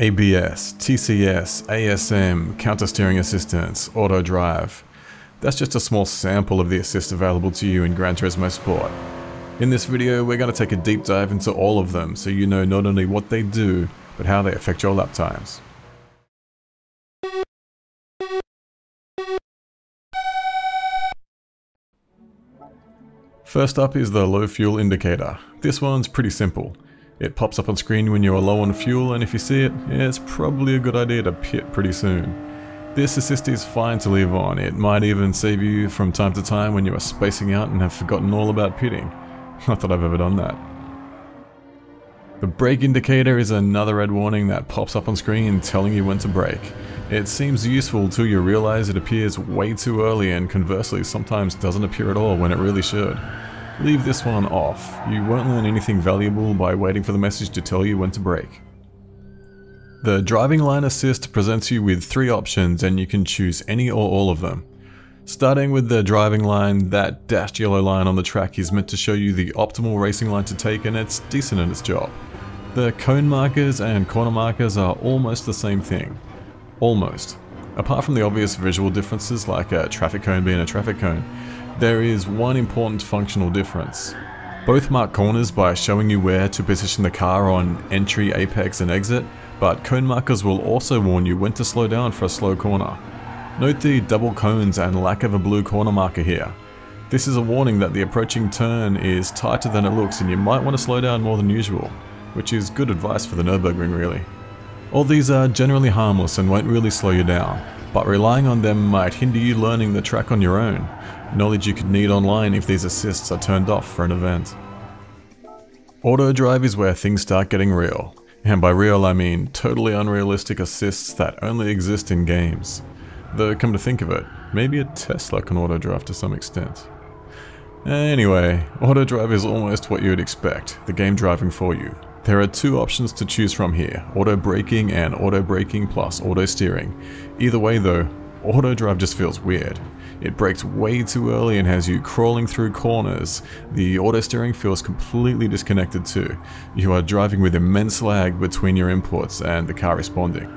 ABS, TCS, ASM, Counter Steering Assistance, Auto Drive. That's just a small sample of the assist available to you in Gran Turismo Sport. In this video, we're going to take a deep dive into all of them so you know not only what they do, but how they affect your lap times. First up is the low fuel indicator. This one's pretty simple. It pops up on screen when you are low on fuel, and if you see it, it's probably a good idea to pit pretty soon. This assist is fine to leave on. It might even save you from time to time when you are spacing out and have forgotten all about pitting. Not that I've ever done that. The brake indicator is another red warning that pops up on screen telling you when to brake. It seems useful till you realize it appears way too early, and conversely sometimes doesn't appear at all when it really should. Leave this one off. You won't learn anything valuable by waiting for the message to tell you when to brake. The driving line assist presents you with three options, and you can choose any or all of them. Starting with the driving line, that dashed yellow line on the track is meant to show you the optimal racing line to take, and it's decent in its job. The cone markers and corner markers are almost the same thing. Almost. Apart from the obvious visual differences, like a traffic cone being a traffic cone, there is one important functional difference. Both mark corners by showing you where to position the car on entry, apex and exit, but cone markers will also warn you when to slow down for a slow corner. Note the double cones and lack of a blue corner marker here. This is a warning that the approaching turn is tighter than it looks and you might want to slow down more than usual, which is good advice for the Nürburgring really. All these are generally harmless and won't really slow you down, but relying on them might hinder you learning the track on your own, knowledge you could need online if these assists are turned off for an event. Auto Drive is where things start getting real, and by real I mean totally unrealistic assists that only exist in games. Though come to think of it, maybe a Tesla can auto drive to some extent. Anyway, Auto Drive is almost what you would expect, the game driving for you. There are two options to choose from here, auto braking and auto braking plus auto steering. Either way though, auto drive just feels weird. It brakes way too early and has you crawling through corners. The auto steering feels completely disconnected too. You are driving with immense lag between your inputs and the car responding.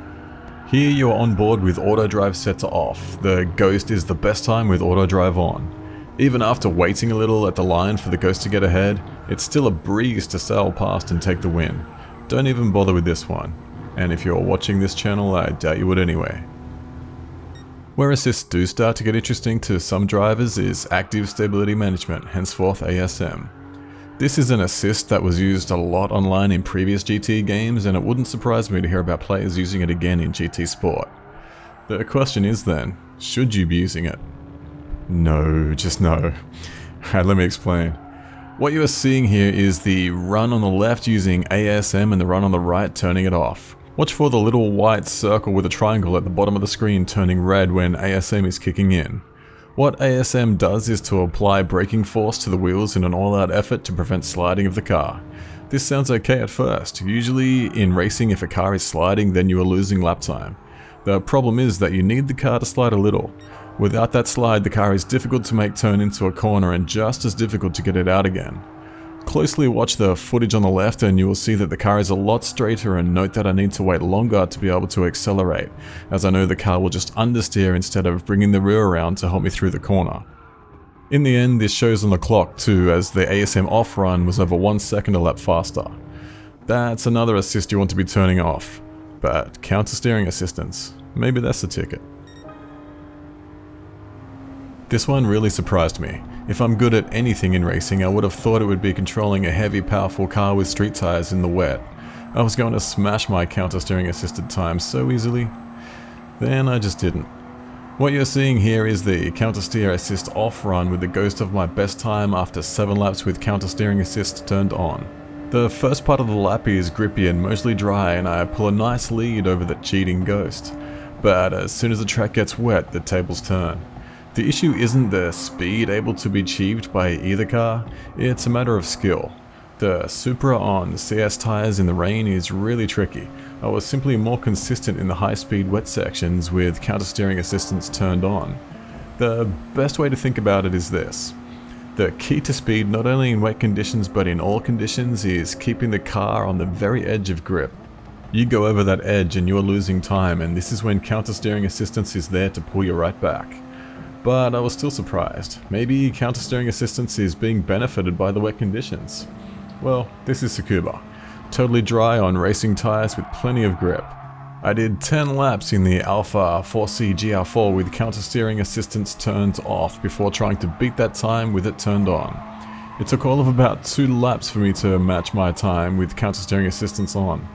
Here you are on board with auto drive set to off. The Ghost is the best time with auto drive on. Even after waiting a little at the line for the Ghost to get ahead, it's still a breeze to sail past and take the win. Don't even bother with this one. And if you're watching this channel, I doubt you would anyway. Where assists do start to get interesting to some drivers is Active Stability Management, henceforth ASM. This is an assist that was used a lot online in previous GT games, and it wouldn't surprise me to hear about players using it again in GT Sport. The question is then, should you be using it? No, just no. Alright, let me explain. What you are seeing here is the run on the left using ASM and the run on the right turning it off. Watch for the little white circle with a triangle at the bottom of the screen turning red when ASM is kicking in. What ASM does is to apply braking force to the wheels in an all-out effort to prevent sliding of the car. This sounds okay at first. Usually in racing, if a car is sliding, then you are losing lap time. The problem is that you need the car to slide a little. Without that slide, the car is difficult to make turn into a corner and just as difficult to get it out again. Closely watch the footage on the left and you will see that the car is a lot straighter, and note that I need to wait longer to be able to accelerate, as I know the car will just understeer instead of bringing the rear around to help me through the corner. In the end, this shows on the clock too, as the ASM off run was over 1 second a lap faster. That's another assist you want to be turning off, but counter steering assistance, maybe that's the ticket. This one really surprised me. If I'm good at anything in racing, I would have thought it would be controlling a heavy, powerful car with street tires in the wet. I was going to smash my counter-steering assisted time so easily. Then I just didn't. What you're seeing here is the counter-steer assist off run with the Ghost of my best time after 7 laps with counter-steering assist turned on. The first part of the lap is grippy and mostly dry, and I pull a nice lead over the cheating Ghost. But as soon as the track gets wet, the tables turn. The issue isn't the speed able to be achieved by either car, it's a matter of skill. The Supra on CS tyres in the rain is really tricky. I was simply more consistent in the high speed wet sections with counter steering assistance turned on. The best way to think about it is this. The key to speed, not only in wet conditions but in all conditions, is keeping the car on the very edge of grip. You go over that edge and you're losing time, and this is when Counter Steering Assistance is there to pull you right back. But I was still surprised. Maybe Counter Steering Assistance is being benefited by the wet conditions. Well, this is Tsukuba. Totally dry on racing tyres with plenty of grip. I did 10 laps in the Alpha 4C GR4 with Counter Steering Assistance turned off before trying to beat that time with it turned on. It took all of about 2 laps for me to match my time with Counter Steering Assistance on.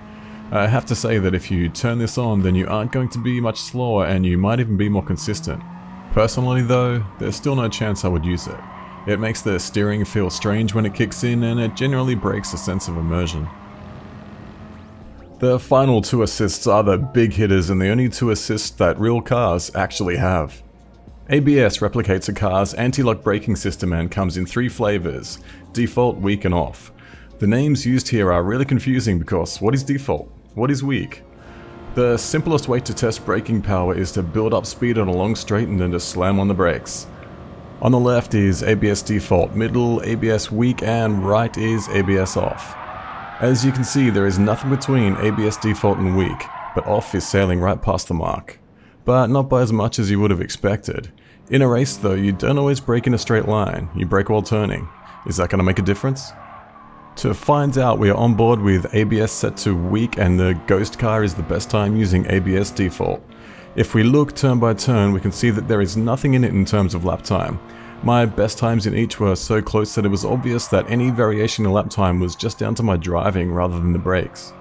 I have to say that if you turn this on, then you aren't going to be much slower and you might even be more consistent. Personally though, there's still no chance I would use it. It makes the steering feel strange when it kicks in, and it generally breaks a sense of immersion. The final 2 assists are the big hitters and the only 2 assists that real cars actually have. ABS replicates a car's anti-lock braking system and comes in 3 flavors: default, weak and off. The names used here are really confusing because what is default? What is weak? The simplest way to test braking power is to build up speed on a long straight and then to slam on the brakes. On the left is ABS default, middle ABS weak, and right is ABS off. As you can see, there is nothing between ABS default and weak, but off is sailing right past the mark. But not by as much as you would have expected. In a race though, you don't always brake in a straight line, you brake while turning. Is that going to make a difference? To find out, we are on board with ABS set to weak, and the ghost car is the best time using ABS default. If we look turn by turn, we can see that there is nothing in it in terms of lap time. My best times in each were so close that it was obvious that any variation in lap time was just down to my driving rather than the brakes.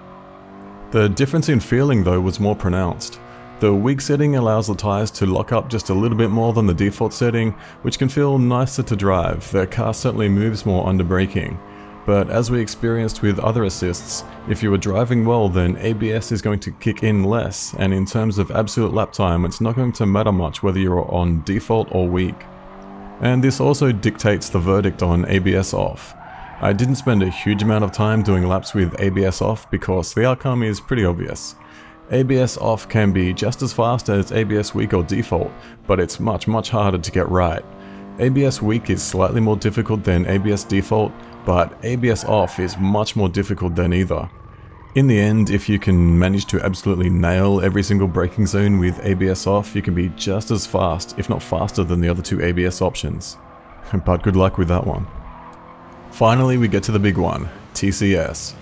The difference in feeling though was more pronounced. The weak setting allows the tyres to lock up just a little bit more than the default setting, which can feel nicer to drive. The car certainly moves more under braking. But as we experienced with other assists, if you were driving well, then ABS is going to kick in less, and in terms of absolute lap time, it's not going to matter much whether you're on default or weak. And this also dictates the verdict on ABS off. I didn't spend a huge amount of time doing laps with ABS off because the outcome is pretty obvious. ABS off can be just as fast as ABS weak or default, but it's much harder to get right. ABS weak is slightly more difficult than ABS default, but ABS off is much more difficult than either. In the end, if you can manage to absolutely nail every single braking zone with ABS off, you can be just as fast, if not faster, than the other 2 ABS options. But good luck with that one. Finally, we get to the big one, TCS.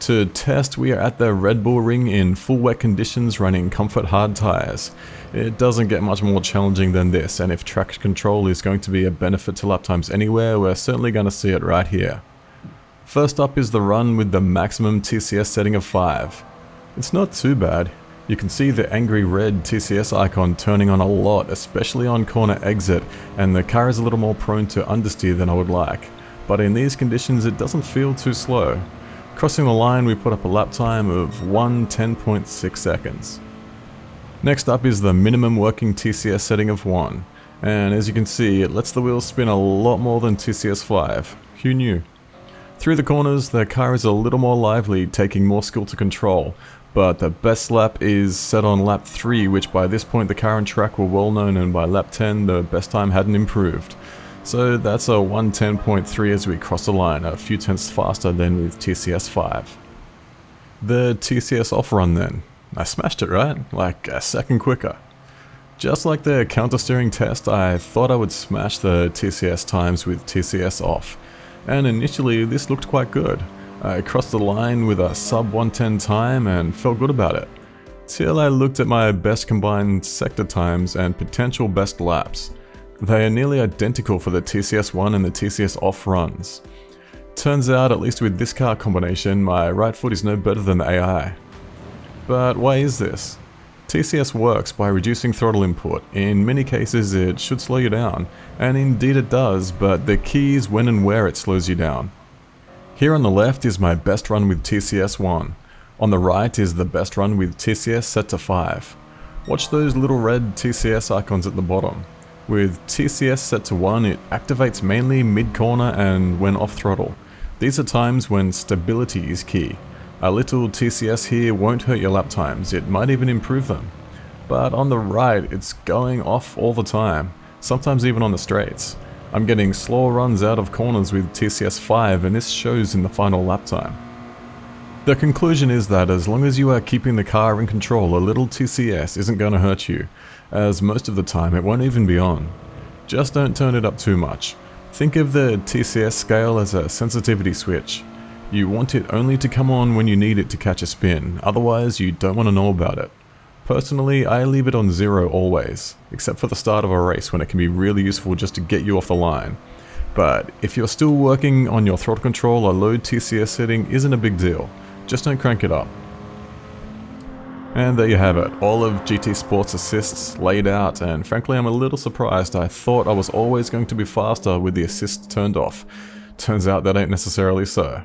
To test, we are at the Red Bull Ring in full wet conditions running comfort hard tyres. It doesn't get much more challenging than this, and if traction control is going to be a benefit to lap times anywhere, we're certainly going to see it right here. First up is the run with the maximum TCS setting of 5. It's not too bad. You can see the angry red TCS icon turning on a lot, especially on corner exit, and the car is a little more prone to understeer than I would like. But in these conditions it doesn't feel too slow. Crossing the line, we put up a lap time of 1:10.6 seconds. Next up is the minimum working TCS setting of 1, and as you can see, it lets the wheels spin a lot more than TCS 5. Who knew? Through the corners, the car is a little more lively, taking more skill to control, but the best lap is set on lap 3, which by this point the car and track were well known, and by lap 10 the best time hadn't improved. So that's a 1:10.3 as we cross the line, a few tenths faster than with TCS 5. The TCS off run then. I smashed it, right? Like a second quicker. Just like the counter steering test, I thought I would smash the TCS times with TCS off. And initially this looked quite good. I crossed the line with a sub 1:10 time and felt good about it. Till I looked at my best combined sector times and potential best laps. They are nearly identical for the TCS 1 and the TCS off runs. Turns out, at least with this car combination, my right foot is no better than the AI. But why is this? TCS works by reducing throttle input. In many cases it should slow you down, and indeed it does, but the key is when and where it slows you down. Here on the left is my best run with TCS 1. On the right is the best run with TCS set to 5. Watch those little red TCS icons at the bottom. With TCS set to 1, it activates mainly mid-corner and when off throttle. These are times when stability is key. A little TCS here won't hurt your lap times, it might even improve them. But on the right, it's going off all the time, sometimes even on the straights. I'm getting slower runs out of corners with TCS 5, and this shows in the final lap time. The conclusion is that as long as you are keeping the car in control, a little TCS isn't going to hurt you, as most of the time it won't even be on. Just don't turn it up too much. Think of the TCS scale as a sensitivity switch. You want it only to come on when you need it to catch a spin, otherwise you don't want to know about it. Personally, I leave it on 0 always, except for the start of a race when it can be really useful just to get you off the line. But if you're still working on your throttle control, a low TCS setting isn't a big deal. Just don't crank it up. And there you have it, all of GT Sport's assists laid out, and frankly I'm a little surprised. I thought I was always going to be faster with the assist turned off. Turns out that ain't necessarily so.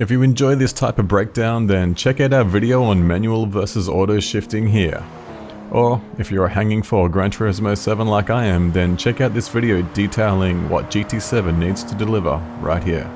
If you enjoy this type of breakdown, then check out our video on manual versus auto shifting here. Or, if you're hanging for Gran Turismo 7 like I am, then check out this video detailing what GT7 needs to deliver right here.